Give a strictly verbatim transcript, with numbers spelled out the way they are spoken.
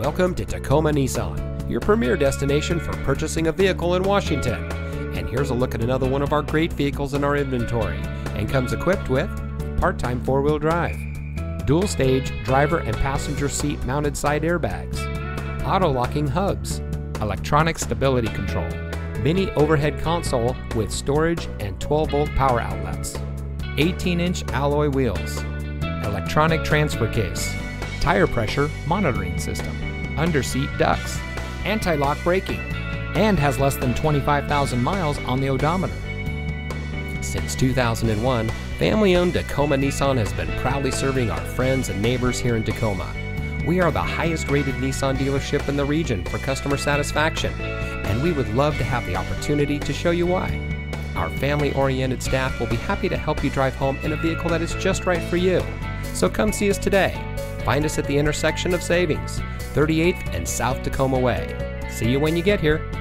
Welcome to Tacoma Nissan, your premier destination for purchasing a vehicle in Washington. And here's a look at another one of our great vehicles in our inventory, and comes equipped with part-time four-wheel drive, dual-stage driver and passenger seat mounted side airbags, auto-locking hubs, electronic stability control, mini overhead console with storage and twelve volt power outlets, eighteen inch alloy wheels, electronic transfer case, tire pressure monitoring system, underseat ducts, anti-lock braking, and has less than twenty-five thousand miles on the odometer. Since two thousand one, family-owned Tacoma Nissan has been proudly serving our friends and neighbors here in Tacoma. We are the highest-rated Nissan dealership in the region for customer satisfaction, and we would love to have the opportunity to show you why. Our family-oriented staff will be happy to help you drive home in a vehicle that is just right for you. So come see us today. Find us at the intersection of Savings, thirty-eighth and South Tacoma Way. See you when you get here.